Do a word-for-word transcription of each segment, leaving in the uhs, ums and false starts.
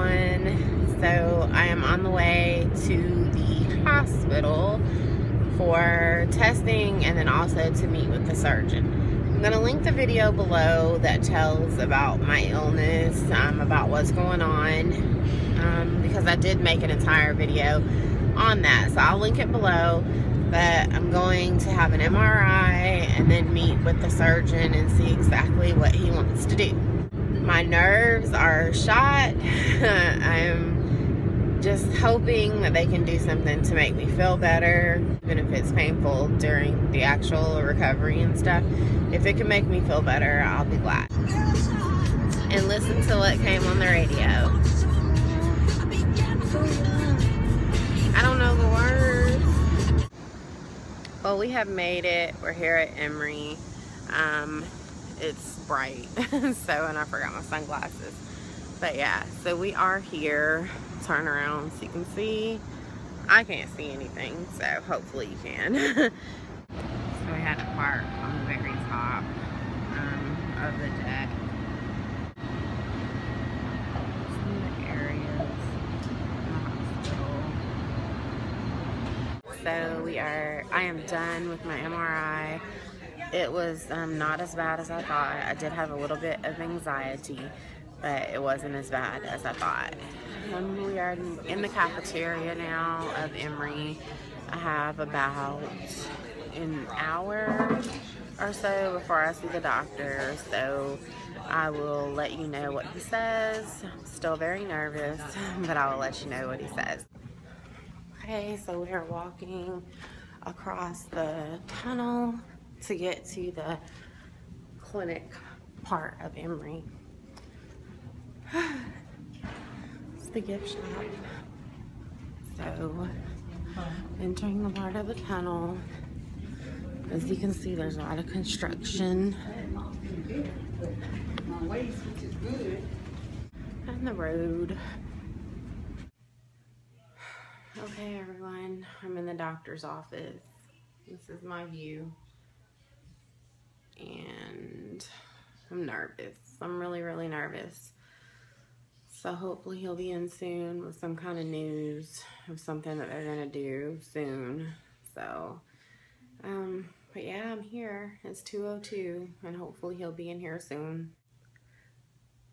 everyone. So I am on the way to the hospital for testing and then also to meet with the surgeon. I'm going to link the video below that tells about my illness, um, about what's going on, um, because I did make an entire video on that, so I'll link it below. But I'm going to have an M R I and then meet with the surgeon and see exactly what he wants to do. My nerves are shot. I'm just hoping that they can do something to make me feel better, even if it's painful during the actual recovery and stuff. If it can make me feel better, I'll be glad. And listen to what came on the radio. I don't know the words. Well, we have made it. We're here at Emory. Um, it's bright, so, and I forgot my sunglasses. But yeah, so we are here. Turn around so you can see. I can't see anything, so hopefully you can. So we had to park on the very top um, of the deck. Some of the areas in the hospital. So we are I am done with my M R I. It was um, not as bad as I thought. I did have a little bit of anxiety, but it wasn't as bad as I thought. Um, we are in the cafeteria now of Emory. I have about an hour or so before I see the doctor, so I will let you know what he says. I'm still very nervous, but I will let you know what he says. Okay, so we are walking across the tunnel to get to the clinic part of Emory. It's the gift shop. So, entering the part of the tunnel, as you can see, there's a lot of construction. And the road. Okay, everyone, I'm in the doctor's office. This is my view. And I'm nervous. I'm really, really nervous. So hopefully he'll be in soon with some kind of news of something that they're gonna do soon. So, um, but yeah, I'm here. It's two oh two, and hopefully he'll be in here soon.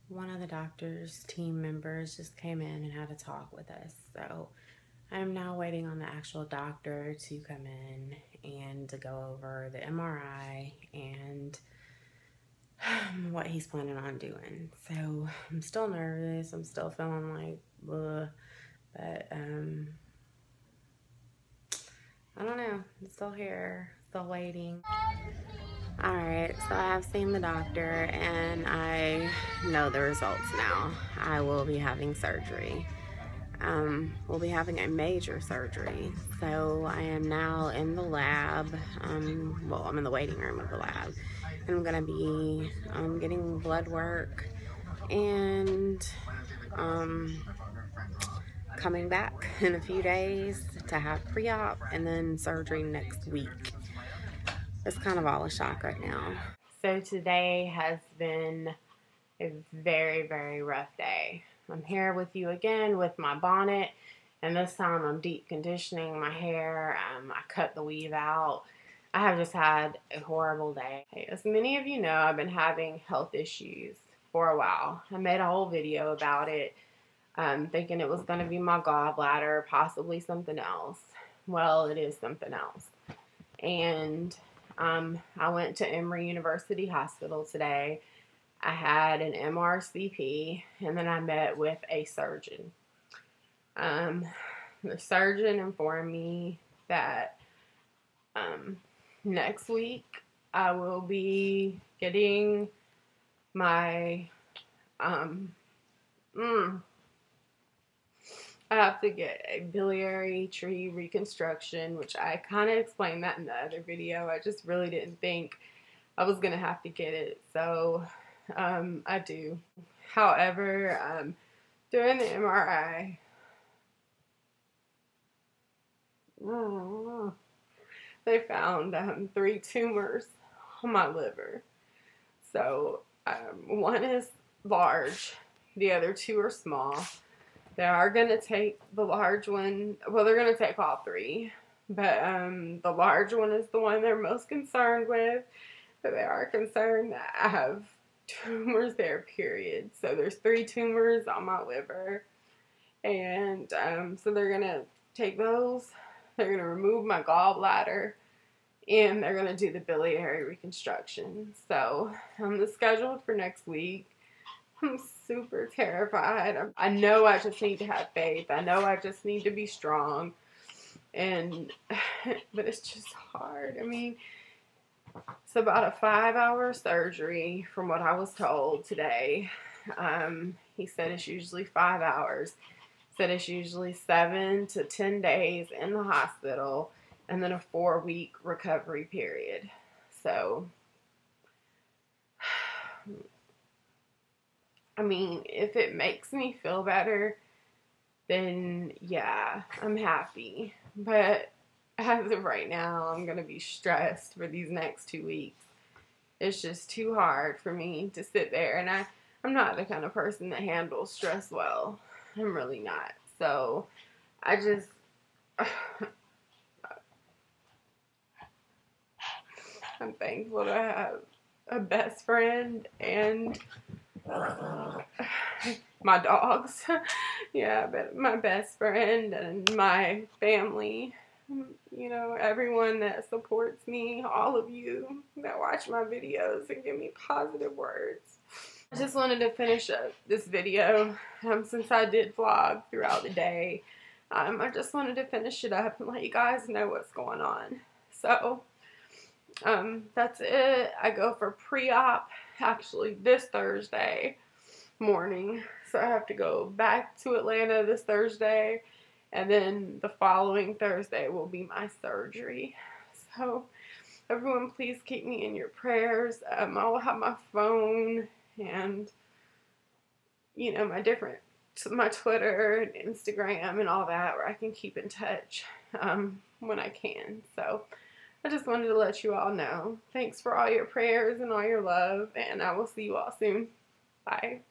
One of the doctor's team members just came in and had a talk with us, so I'm now waiting on the actual doctor to come in and to go over the M R I and what he's planning on doing. So I'm still nervous. I'm still feeling like, bleh, but um, I don't know. I'm still here, still waiting. All right, so I have seen the doctor and I know the results now. I will be having surgery. Um, we'll be having a major surgery. So I am now in the lab. Um, well, I'm in the waiting room of the lab. And I'm gonna be um, getting blood work and um, coming back in a few days to have pre-op and then surgery next week. It's kind of all a shock right now. So today has been a very, very rough day. I'm here with you again with my bonnet, and this time I'm deep conditioning my hair. Um, I cut the weave out. I have just had a horrible day. As many of you know, I've been having health issues for a while. I made a whole video about it, um, thinking it was going to be my gallbladder, possibly something else. Well, it is something else. And um, I went to Emory University Hospital today. I had an M R C P, and then I met with a surgeon. Um, the surgeon informed me that um, next week I will be getting my, um, mm, I have to get a biliary tree reconstruction, which I kind of explained that in the other video. I just really didn't think I was going to have to get it, so Um, I do. However, um, during the M R I, oh, they found um, three tumors on my liver. So um, one is large, the other two are small. They are going to take the large one. Well, they're going to take all three. But um, the large one is the one they're most concerned with. But they are concerned that I have tumors there, period. So there's three tumors on my liver. And um, so they're going to take those. They're going to remove my gallbladder. And they're going to do the biliary reconstruction. So I'm scheduled for next week. I'm super terrified. I know I just need to have faith. I know I just need to be strong. And, but it's just hard. I mean, it's about a five hour surgery from what I was told today. Um, he said it's usually five hours. Said it's usually seven to ten days in the hospital. And then a four week recovery period. So, I mean, if it makes me feel better, then yeah, I'm happy. But as of right now, I'm going to be stressed for these next two weeks. It's just too hard for me to sit there. And I, I'm not the kind of person that handles stress well. I'm really not. So I just... I'm thankful to have a best friend and... my dogs, yeah, but my best friend and my family, you know, everyone that supports me, all of you that watch my videos and give me positive words. I just wanted to finish up this video um, since I did vlog throughout the day. Um, I just wanted to finish it up and let you guys know what's going on. So, um, that's it. I go for pre-op. Actually this Thursday morning, so I have to go back to Atlanta this Thursday, and then the following Thursday will be my surgery. So everyone, please keep me in your prayers. um, I will have my phone and, you know, my different my Twitter and Instagram and all that, where I can keep in touch um, when I can. So I just wanted to let you all know. Thanks for all your prayers and all your love, and I will see you all soon. Bye.